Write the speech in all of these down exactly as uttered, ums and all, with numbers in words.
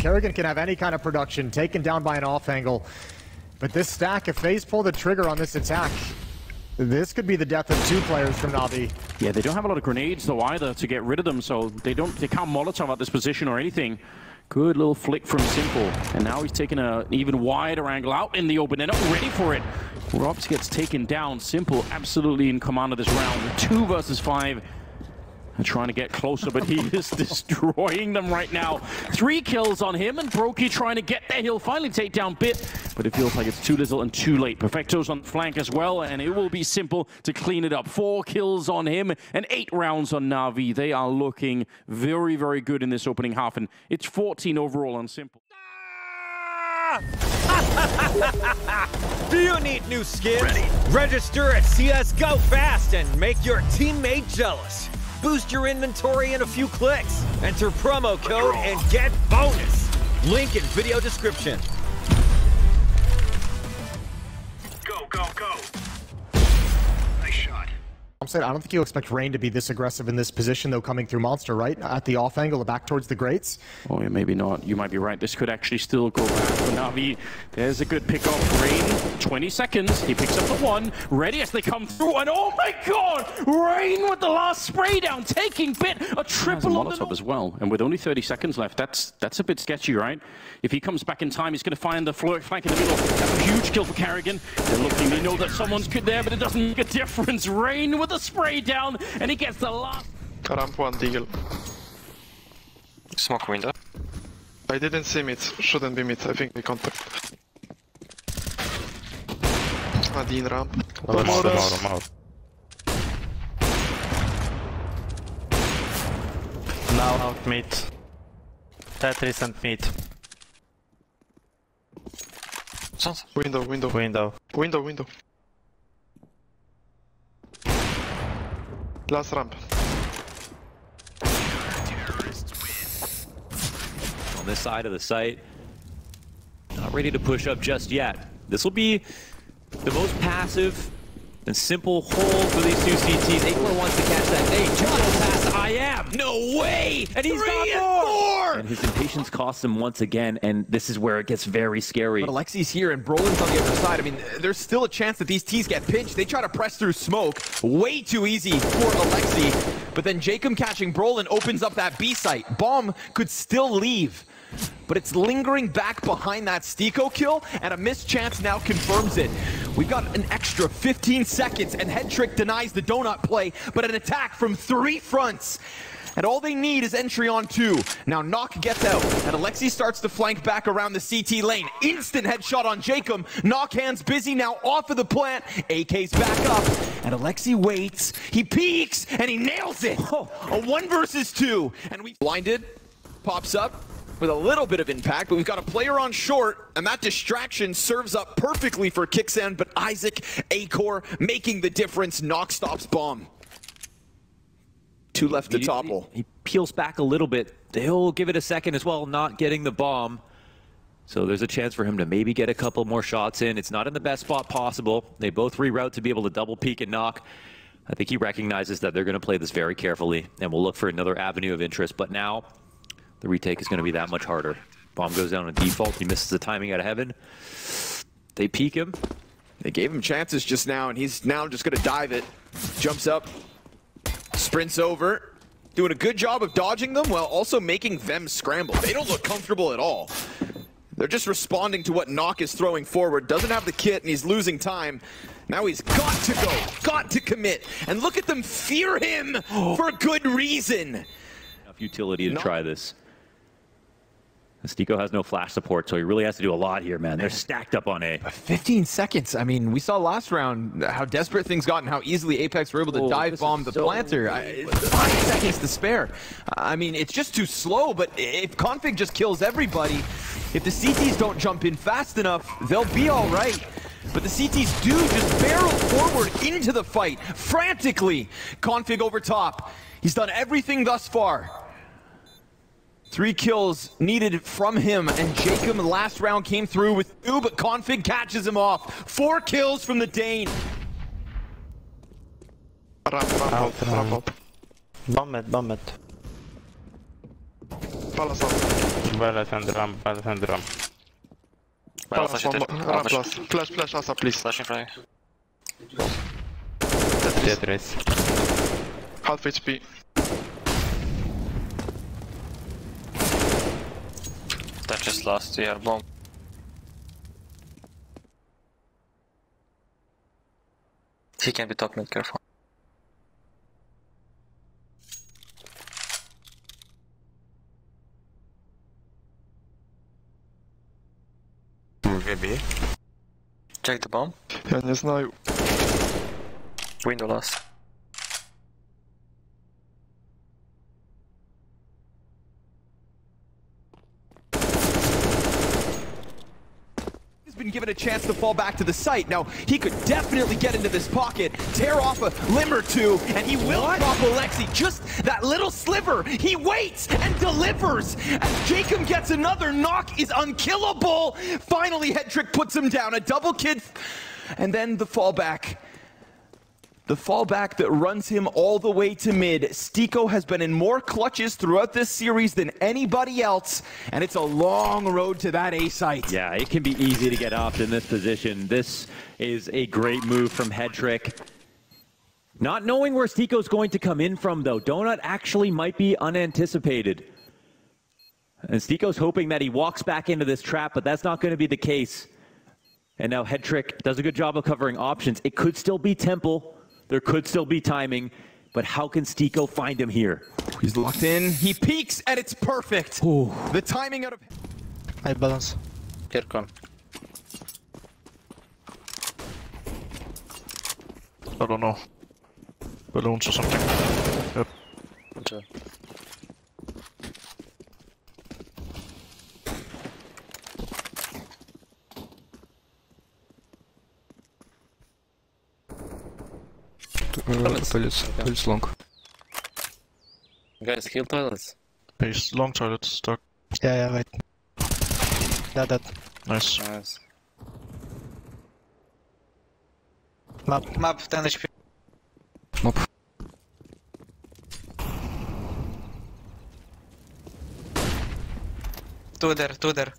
Karrigan can have any kind of production, taken down by an off angle. But this stack, if FaZe pull the trigger on this attack, this could be the death of two players from Na'Vi. Yeah, they don't have a lot of grenades though either to get rid of them, so they don't they can't Molotov at this position or anything. Good little flick from Simple, and now he's taking a, an even wider angle out in the open. They're not ready for it. Ropz gets taken down. Simple absolutely in command of this round. Two versus five. They're trying to get closer, but he is destroying them right now. Three kills on him, and Broky trying to get there. He'll finally take down b one t, but it feels like it's too little and too late. Perfecto's on the flank as well, and it will be Simple to clean it up. Four kills on him and eight rounds on Na'Vi. They are looking very, very good in this opening half, and it's fourteen overall on Simple. Do you need new skins? Ready. Register at C S Go Fast and make your teammate jealous. Boost your inventory in a few clicks. Enter promo code and get bonus. Link in video description. Go, go, go. Nice shot. I'm saying, I don't think you'll expect Rain to be this aggressive in this position, though, coming through Monster, right? At the off angle, back towards the grates. Oh, yeah, maybe not. You might be right. This could actually still go back for Na'Vi. There's a good pick-off. Rain, twenty seconds. He picks up the one. Ready as they come through. And oh my god! Rain with the last spray down, taking b one t. A triple on the Molotov as well. And with only thirty seconds left, that's that's a bit sketchy, right? If he comes back in time, he's going to find the floor flank in the middle. That's a huge kill for Karrigan. They're looking. They know that someone's good there, but it doesn't make a difference. Rain with the spray down, and he gets the last. Ramp one deagle. Smoke window. I didn't see mid. Shouldn't be mid. I think they contact. Один ramp. One more out. Now out mid. Tetris and mid. Window, window. Window. Window, window. Last ramp. On this side of the site. Not ready to push up just yet. This will be the most passive and simple hold for these two C Ts. Acorn wants to catch that. Hey, just pass. I am. No way. And he's Three got more. more. And his impatience costs him once again. And this is where it gets very scary. But Alexei's here and Brolin's on the other side. I mean, there's still a chance that these Ts get pinched. They try to press through smoke. Way too easy for Alexei. But then Jacob catching Brolin opens up that B site. Bomb could still leave. But it's lingering back behind that Stiko kill, and a missed chance now confirms it. We've got an extra fifteen seconds, and Headtrick denies the donut play, but an attack from three fronts. And all they need is entry on two. Now Nock gets out, and Alexei starts to flank back around the C T lane. Instant headshot on Jacob. Nock hands busy now off of the plant. A K's back up, and Alexei waits. He peeks, and he nails it. Oh, a one versus two. And we blinded, pops up with a little bit of impact, but we've got a player on short, and that distraction serves up perfectly for Kixan, but Isaac Acor making the difference. Nock stops bomb. Two left to he, topple. He, he peels back a little bit. They'll give it a second as well, not getting the bomb. So there's a chance for him to maybe get a couple more shots in. It's not in the best spot possible. They both reroute to be able to double peek and Nock. I think he recognizes that they're going to play this very carefully, and we'll look for another avenue of interest, but now the retake is going to be that much harder. Bomb goes down on default. He misses the timing out of heaven. They peek him. They gave him chances just now, and he's now just going to dive it. Jumps up, sprints over, doing a good job of dodging them while also making them scramble. They don't look comfortable at all. They're just responding to what Nock is throwing forward. Doesn't have the kit, and he's losing time. Now he's got to go, got to commit. And look at them fear him for good reason. Enough utility to Nock try this. Stiko has no flash support, so he really has to do a lot here, man. They're stacked up on A. fifteen seconds. I mean, we saw last round how desperate things got and how easily Apex were able to oh, dive bomb the so planter. I, five seconds to spare. I mean, it's just too slow, but if Config just kills everybody, if the C Ts don't jump in fast enough, they'll be all right. But the C Ts do just barrel forward into the fight, frantically. Config over top. He's done everything thus far. Three kills needed from him, and Jacob last round came through with two, but Config catches him off. Four kills from the Dane. Ramp, ramp, ramp, ramp. Bomb it, bomb it. Palace off. Barret and ramp, barret and ramp. Palace one, ramp plus. Flash, flash us up, please. Flash in front of you. Tetris. Half H P. That just lost the air bomb. He can be top mid, careful. Maybe. Check the bomb. Yeah, there's no window loss. Been given a chance to fall back to the site. Now, he could definitely get into this pocket, tear off a limb or two, and he will what? drop Alexei. Just that little sliver. He waits and delivers. As Jacob gets another, Nock is unkillable. Finally, Headtrick puts him down. A double kid, and then the fallback. The fallback that runs him all the way to mid. Stiko has been in more clutches throughout this series than anybody else, and it's a long road to that A site. Yeah, it can be easy to get offed in this position. This is a great move from Headtrick. Not knowing where Stiko's going to come in from, though. Donut actually might be unanticipated. And Stiko's hoping that he walks back into this trap, but that's not going to be the case. And now Headtrick does a good job of covering options. It could still be Temple. There could still be timing, but how can Stiko find him here? He's locked in. He peeks, and it's perfect. Ooh. The timing out of... I balance. Here, come. I don't know. Balloons or something. Yep. Okay. Toilets, toilets long. Guys, heal toilets. He's long toilet stuck. Yeah, yeah, right. That, that. Nice. Nice. Map, map, ten H P. Map. Two there, two there.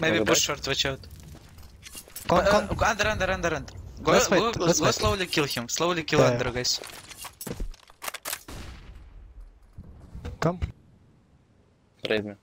Maybe push short, watch out. Con, con. Uh, under, under, under, under. Go, let's go, fight. go, let's go fight. Slowly kill him. Slowly kill yeah. Under, guys. Come. Raid me.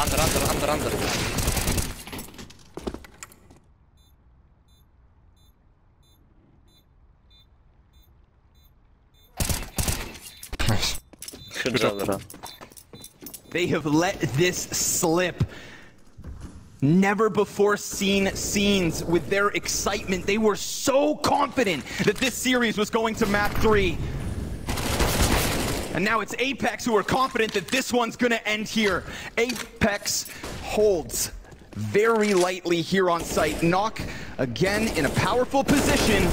Under, under, under, under. Nice. Good job. They have let this slip. Never before seen scenes with their excitement. They were so confident that this series was going to map three. And now it's Apex who are confident that this one's gonna end here. Apex holds very lightly here on site. Nock again in a powerful position,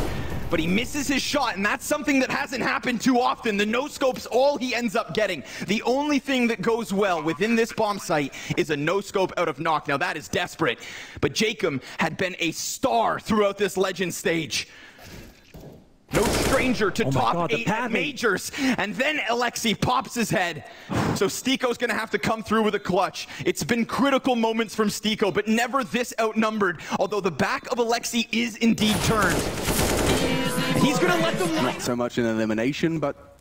but he misses his shot, and that's something that hasn't happened too often. The no-scope's all he ends up getting. The only thing that goes well within this bomb site is a no-scope out of Nock. Now, that is desperate. But Jacob had been a star throughout this Legend stage. No stranger to oh top God, eight majors. And then Alexei pops his head. So Stiko's going to have to come through with a clutch. It's been critical moments from Stiko, but never this outnumbered, although the back of Alexei is indeed turned. He's going to let them line. Not so much an elimination, but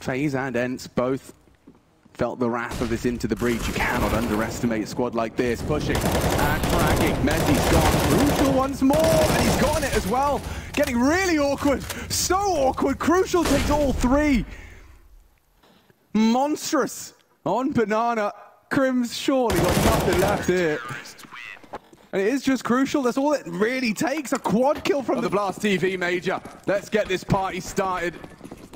FaZe and Entz both felt the wrath of this Into the Breach. You cannot underestimate a squad like this. Pushing and cracking. Messi's gone. Crucial once more, and he's gotten it as well. Getting really awkward. So awkward. Crucial takes all three. Monstrous on Banana. Crim's surely got nothing left here. And it is just crucial. That's all it really takes. A quad kill from oh, the Blast T V Major. Let's get this party started.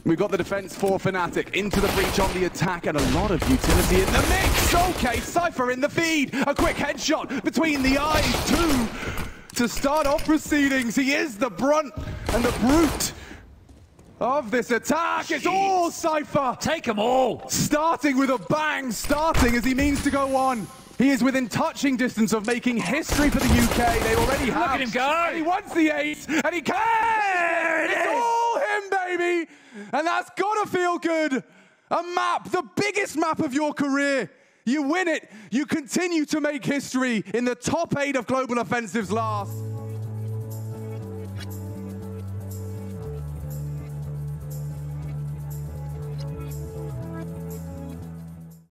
We've got the defense for Fnatic. Into the Breach on the attack, and a lot of utility in the mix. Okay, Cypher in the feed. A quick headshot between the eyes. Two to start off proceedings. He is the brunt and the brute of this attack. Jeez. It's all Cypher. Take them all. Starting with a bang. Starting as he means to go on. He is within touching distance of making history for the U K. They already have. Look at him go! And he wants the eight, and he can! It's all him, baby! and that's gotta feel good. A map, the biggest map of your career. You win it, you continue to make history in the top eight of global offensives last.